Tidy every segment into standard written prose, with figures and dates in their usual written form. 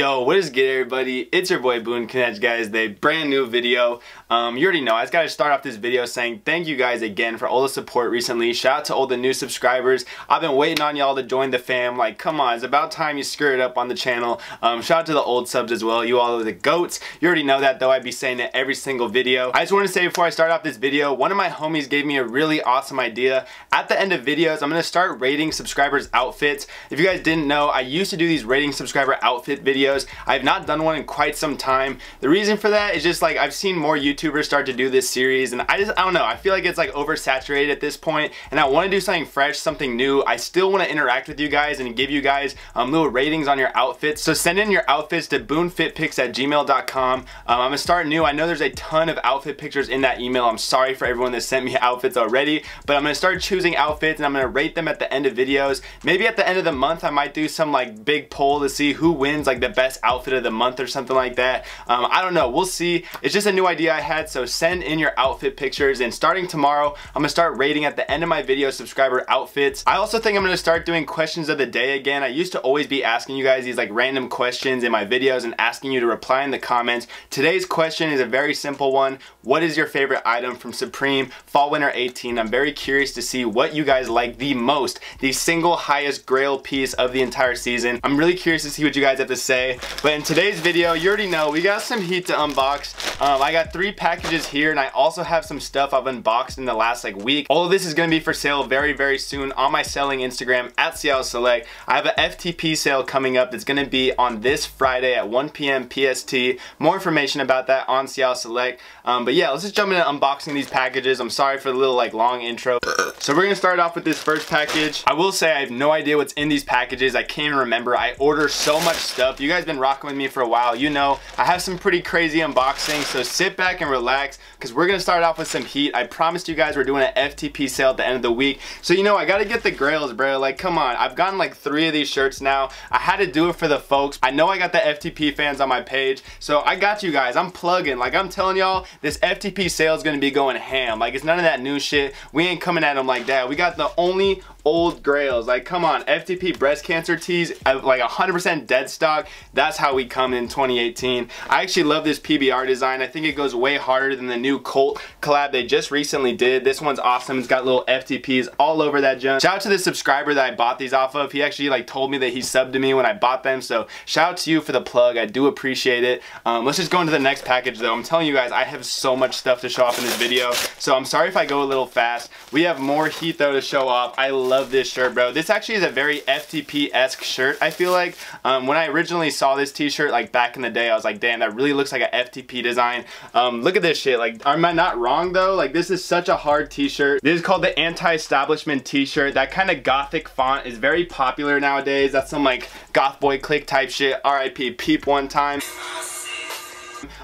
Yo, what is good, everybody? It's your boy Boone Kinech, guys. The brand new video. You already know. I just gotta start off this video saying thank you guys again for all the support recently. Shout out to all the new subscribers. I've been waiting on y'all to join the fam. Like, come on, it's about time you screw it up on the channel. Shout out to the old subs as well. You all are the goats. You already know that, though. I'd be saying it every single video. I just want to say before I start off this video, one of my homies gave me a really awesome idea. At the end of videos, I'm gonna start rating subscribers' outfits. If you guys didn't know, I used to do these rating subscriber outfit videos. I've not done one in quite some time. The reason for that is just like I've seen more YouTubers start to do this series, and I don't know, I feel like it's like oversaturated at this point, and I want to do something fresh, something new. I still want to interact with you guys and give you guys little ratings on your outfits. So send in your outfits to boonefitpics@gmail.com. I'm gonna start new. I know there's a ton of outfit pictures in that email. I'm sorry for everyone that sent me outfits already, but I'm gonna start choosing outfits and I'm gonna rate them at the end of videos. Maybe at the end of the month I might do some like big poll to see who wins like the best outfit of the month or something like that. I don't know, we'll see. It's just a new idea I had, so send in your outfit pictures, and starting tomorrow I'm gonna start rating at the end of my video subscriber outfits. I also think I'm gonna start doing questions of the day again. I used to always be asking you guys these like random questions in my videos and asking you to reply in the comments. Today's question is a very simple one. What is your favorite item from Supreme Fall Winter 18? I'm very curious to see what you guys like the most, the single highest grail piece of the entire season. I'm really curious to see what you guys have to say. But in today's video, you already know we got some heat to unbox. I got 3 packages here, and I also have some stuff I've unboxed in the last like week. All of this is going to be for sale very, very soon on my selling Instagram at Seattle Select. I have an FTP sale coming up that's going to be on this Friday at 1 p.m. PST. More information about that on Seattle Select. But yeah, let's just jump into unboxing these packages. I'm sorry for the little like long intro. So we're going to start off with this first package. I will say I have no idea what's in these packages. I can't even remember. I order so much stuff. You guys been rocking with me for a while, you know I have some pretty crazy unboxings, so sit back and relax because we're gonna start off with some heat. I promised you guys we're doing an FTP sale at the end of the week, so you know I gotta get the grails, bro. Like, come on, I've gotten like 3 of these shirts now. I had to do it for the folks. I know I got the FTP fans on my page, so I got you guys. I'm plugging, like I'm telling y'all, this FTP sale is gonna be going ham. Like, it's none of that new shit. We ain't coming at them like that. We got the only old grails. Like, come on, FTP breast cancer tees, like 100% dead stock. That's how we come in 2018. I actually love this PBR design. I think it goes way harder than the new Colt collab they just recently did. This one's awesome. It's got little FTPs all over that junk. Shout out to the subscriber that I bought these off of. He actually like told me that he subbed to me when I bought them, so shout out to you for the plug. I do appreciate it. Let's just go into the next package though. I'm telling you guys, I have so much stuff to show off in this video, so I'm sorry if I go a little fast. We have more heat though to show off. I love this shirt, bro. This actually is a very FTP-esque shirt, I feel like. When I originally saw this t-shirt like back in the day, I was like, damn, that really looks like an FTP design. Look at this shit. Like, am I not wrong though? Like, this is such a hard t-shirt. This is called the anti-establishment t-shirt. That kind of gothic font is very popular nowadays. That's some like goth boy click type shit. RIP peep one time.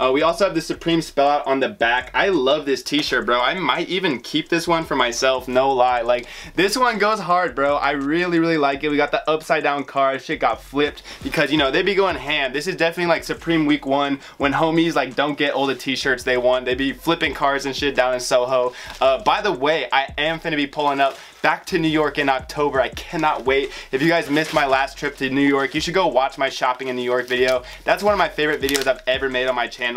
We also have the Supreme spell out on the back. I love this t-shirt, bro. I might even keep this one for myself, no lie. Like, this one goes hard, bro. I really, really like it. We got the upside down car. Shit got flipped because, you know, they be going ham. This is definitely like Supreme week 1 when homies like don't get all the t-shirts they want. They be flipping cars and shit down in Soho. By the way, I am finna be pulling up back to New York in October. I cannot wait. If you guys missed my last trip to New York, you should go watch my shopping in New York video. That's one of my favorite videos I've ever made on my channel.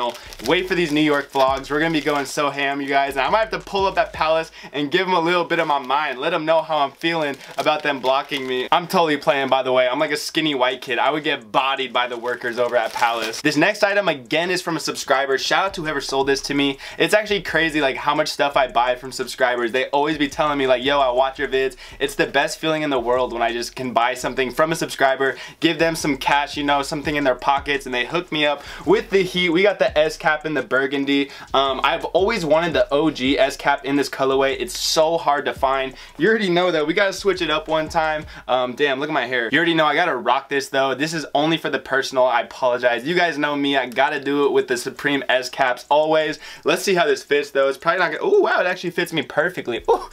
Wait for these New York vlogs. We're gonna be going so ham, you guys, and I might have to pull up that palace and give them a little bit of my mind. Let them know how I'm feeling about them blocking me. I'm totally playing, by the way. I'm like a skinny white kid. I would get bodied by the workers over at Palace. This next item again is from a subscriber. Shout out to whoever sold this to me. It's actually crazy like how much stuff I buy from subscribers. They always be telling me like, yo, I watch your vids. It's the best feeling in the world when I just can buy something from a subscriber, give them some cash, you know, something in their pockets, and they hook me up with the heat. We got the S cap in the burgundy. I've always wanted the OG S cap in this colorway. It's so hard to find. You already know that we gotta switch it up one time. Damn, look at my hair. You already know I gotta rock this though. This is only for the personal. I apologize. You guys know me. I gotta do it with the Supreme S caps always. Let's see how this fits though. It's probably not gonna. Oh wow, it actually fits me perfectly. Ooh.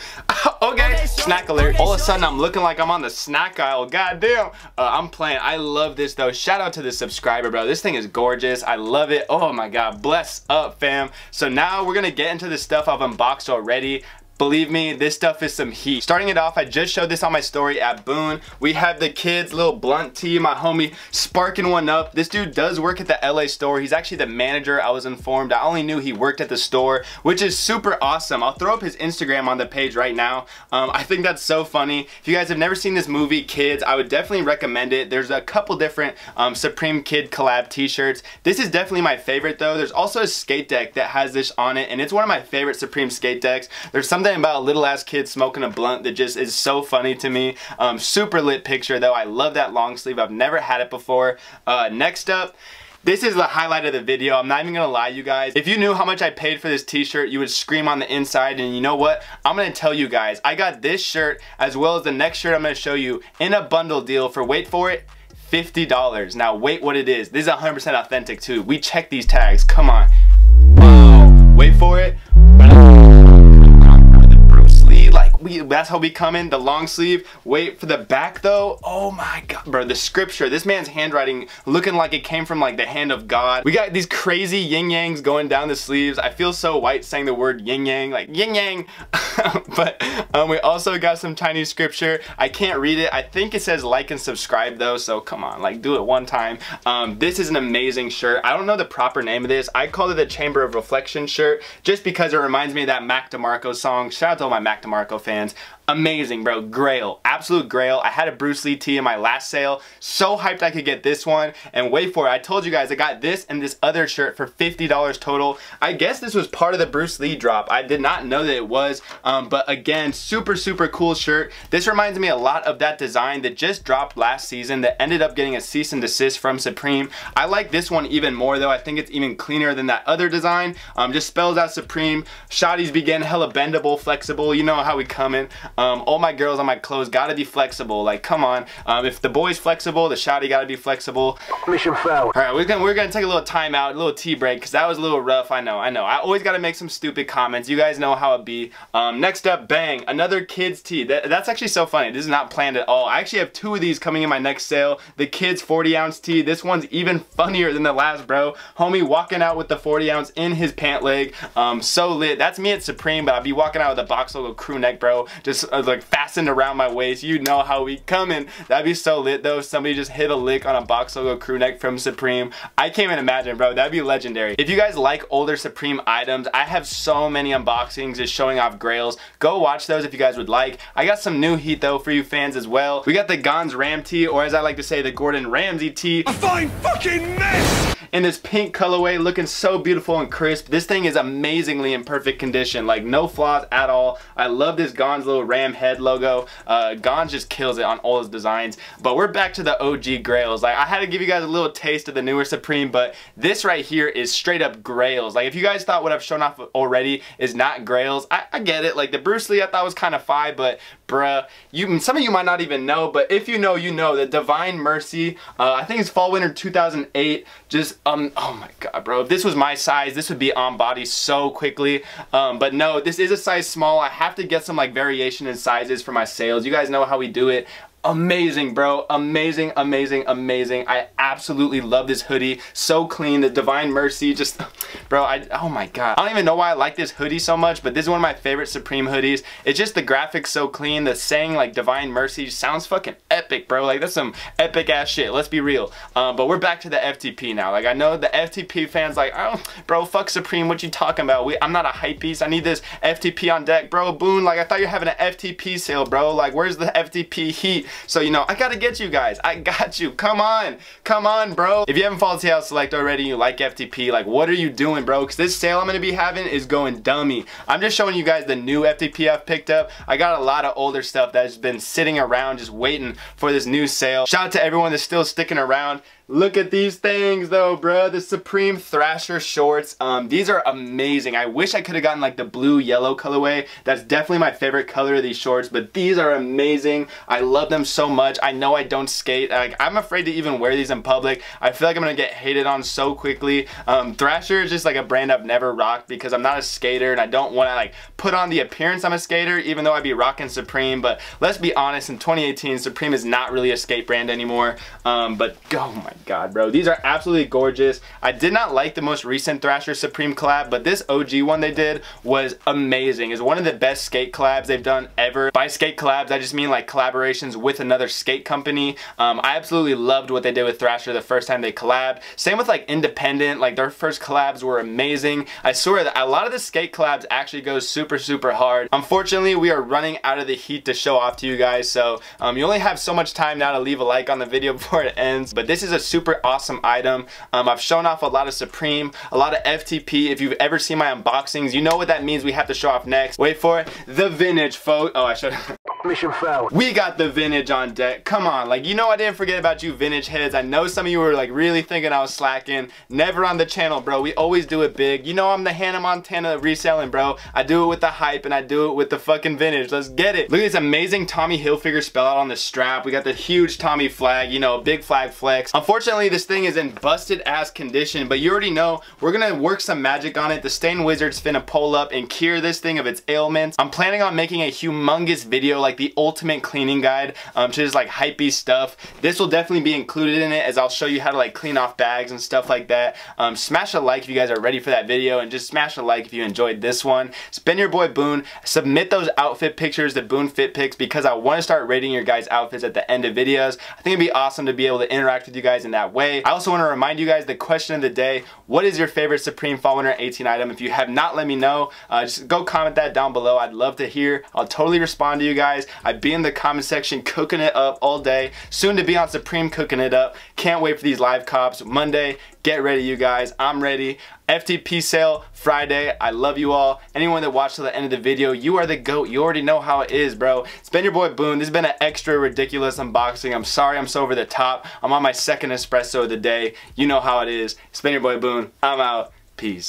Okay, snack alert. All of a sudden I'm looking like I'm on the snack aisle. Goddamn. I'm playing. I love this though. Shout out to the subscriber, bro. This thing is gorgeous. I love it. Oh my god, bless up, fam. So now we're gonna get into the stuff I've unboxed already. Believe me, this stuff is some heat. Starting it off, I just showed this on my story at Boone. We have the kids' little blunt tea, my homie sparking one up. This dude does work at the LA store. He's actually the manager, I was informed. I only knew he worked at the store, which is super awesome. I'll throw up his Instagram on the page right now. I think that's so funny. If you guys have never seen this movie, Kids, I would definitely recommend it. There's a couple different Supreme Kid collab t-shirts. This is definitely my favorite though. There's also a skate deck that has this on it, and it's one of my favorite Supreme skate decks. There's something about a little ass kid smoking a blunt that just is so funny to me. Super lit picture though. I love that long sleeve. I've never had it before. Next up, this is the highlight of the video. I'm not even gonna lie, you guys. If you knew how much I paid for this t-shirt, you would scream on the inside, and you know what? I'm gonna tell you guys. I got this shirt as well as the next shirt I'm gonna show you in a bundle deal for, wait for it, $50. Now wait what it is. This is 100% authentic too. We check these tags, come on. Whoa, wait for it. Bruce Lee, like that's how we come in, the long sleeve. Wait for the back though. Oh my God, bro, the scripture. This man's handwriting looking like it came from like the hand of God. We got these crazy yin yangs going down the sleeves. I feel so white saying the word yin yang, like yin yang. But we also got some Chinese scripture. I can't read it. I think it says like and subscribe though, so come on, like do it one time. This is an amazing shirt. I don't know the proper name of this. I call it the Chamber of Reflection shirt just because it reminds me of that Mac DeMarco song. Shout out to all my Mac DeMarco fans. Amazing, bro. Grail. Absolute grail. I had a Bruce Lee tee in my last sale. So hyped I could get this one. And wait for it. I told you guys I got this and this other shirt for $50 total. I guess this was part of the Bruce Lee drop. I did not know that it was. But again, super, super cool shirt. This reminds me a lot of that design that just dropped last season that ended up getting a cease and desist from Supreme. I like this one even more though. I think it's even cleaner than that other design. Just spells out Supreme. Shotties begin hella bendable, flexible. You know how we come in. All my girls on my clothes gotta be flexible. Like, come on. If the boy's flexible, the shotty gotta be flexible. Mission failed. All right, we're gonna take a little time out, a little tea break, because that was a little rough. I know. I always gotta make some stupid comments. You guys know how it be. Next up, bang, another kids tee. That's actually so funny. This is not planned at all. I actually have two of these coming in my next sale. The kids 40-ounce tee. This one's even funnier than the last, bro. Homie walking out with the 40-ounce in his pant leg. So lit. That's me at Supreme, but I'll be walking out with a box logo crew neck, bro. Just like fastened around my waist. You know how we coming. That'd be so lit though if somebody just hit a lick on a box logo crew neck from Supreme. I can't even imagine, bro. That'd be legendary. If you guys like older Supreme items, I have so many unboxings just showing off grails. Go watch those if you guys would like. I got some new heat though for you fans as well. We got the Gonz Ram tee, or as I like to say, the Gordon Ramsay tee. A fine fucking mess! In this pink colorway, looking so beautiful and crisp. This thing is amazingly in perfect condition, like no flaws at all. I love this Gonz little ram head logo. Gonz just kills it on all his designs. But we're back to the OG grails. Like, I had to give you guys a little taste of the newer Supreme, but this right here is straight up grails. Like, if you guys thought what I've shown off already is not grails, I get it. Like, the Bruce Lee I thought was kind of fire, but bruh, some of you might not even know, but if you know, you know that Divine Mercy, I think it's fall winter 2008, just oh my God, bro. If this was my size, this would be on body so quickly. But no, this is a size small. I have to get some like variation in sizes for my sales. You guys know how we do it. Amazing, bro. Amazing, amazing, amazing. I absolutely love this hoodie. So clean. The Divine Mercy just, bro, oh my God. I don't even know why I like this hoodie so much, but this is one of my favorite Supreme hoodies. It's just the graphics so clean. The saying like Divine Mercy sounds fucking epic, bro. Like, that's some epic ass shit. Let's be real. But we're back to the FTP now. Like, I know the FTP fans like, oh, bro, fuck Supreme. What you talking about? I'm not a hype beast. I need this FTP on deck. Bro, Boone, like, I thought you were having an FTP sale, bro. Like, where's the FTP heat? So, you know, I gotta get you guys. I got you. Come on. Come on, bro. If you haven't followed Seattle Select already, you like FTP, like, what are you doing, bro? Because this sale I'm gonna be having is going dummy. I'm just showing you guys the new FTP I've picked up. I got a lot of older stuff that's been sitting around just waiting for this new sale. Shout out to everyone that's still sticking around. Look at these things though, bro. The Supreme Thrasher shorts. These are amazing. I wish I could have gotten like the blue yellow colorway. That's definitely my favorite color of these shorts, but these are amazing. I love them so much. I know I don't skate. Like, I'm afraid to even wear these in public. I feel like I'm gonna get hated on so quickly. Thrasher is just like a brand I've never rocked because I'm not a skater and I don't wanna like put on the appearance I'm a skater, even though I'd be rocking Supreme. But let's be honest, in 2018, Supreme is not really a skate brand anymore. But oh my god, bro. These are absolutely gorgeous. I did not like the most recent Thrasher Supreme collab, but this OG one they did was amazing. It's one of the best skate collabs they've done ever. By skate collabs, I just mean like collaborations with another skate company. I absolutely loved what they did with Thrasher the first time they collabed. Same with like Independent, like their first collabs were amazing. I swear that a lot of the skate collabs actually go super hard. Unfortunately, we are running out of the heat to show off to you guys, so you only have so much time now to leave a like on the video before it ends. But this is a super awesome item. I've shown off a lot of Supreme, a lot of FTP. If you've ever seen my unboxings, you know what that means. We have to show off next. Wait for it. The vintage photo. Oh, I showed mission failed. We got the vintage on deck. Come on, like, you know I didn't forget about you vintage heads. I know some of you were like really thinking I was slacking. Never on the channel, bro. We always do it big. You know I'm the Hannah Montana reselling, bro. I do it with the hype and I do it with the fucking vintage. Let's get it. Look at this amazing Tommy Hilfiger spell out on the strap. We got the huge Tommy flag, you know, big flag flex. Unfortunately, this thing is in busted ass condition, but you already know we're gonna work some magic on it. The Stain Wizard's finna pull up and cure this thing of its ailments. I'm planning on making a humongous video, like the ultimate cleaning guide, to just like hypey stuff. This will definitely be included in it, as I'll show you how to like clean off bags and stuff like that. Smash a like if you guys are ready for that video, and just smash a like if you enjoyed this one. It's been your boy Boone. Submit those outfit pictures to BooneFitPics, because I want to start rating your guys' outfits at the end of videos. I think it'd be awesome to be able to interact with you guys in that way. I also want to remind you guys the question of the day: what is your favorite Supreme Fall Winter 18 item? If you have not, let me know. Just go comment that down below. I'd love to hear. I'll totally respond to you guys. I'd be in the comment section cooking it up all day. Soon to be on Supreme cooking it up. Can't wait for these live cops. Monday, get ready you guys. I'm ready. FTP sale Friday. I love you all. Anyone that watched till the end of the video, you are the GOAT. You already know how it is, bro. It's been your boy Boone. This has been an extra ridiculous unboxing. I'm sorry I'm so over the top. I'm on my second espresso of the day. You know how it is. It's been your boy Boone. I'm out. Peace.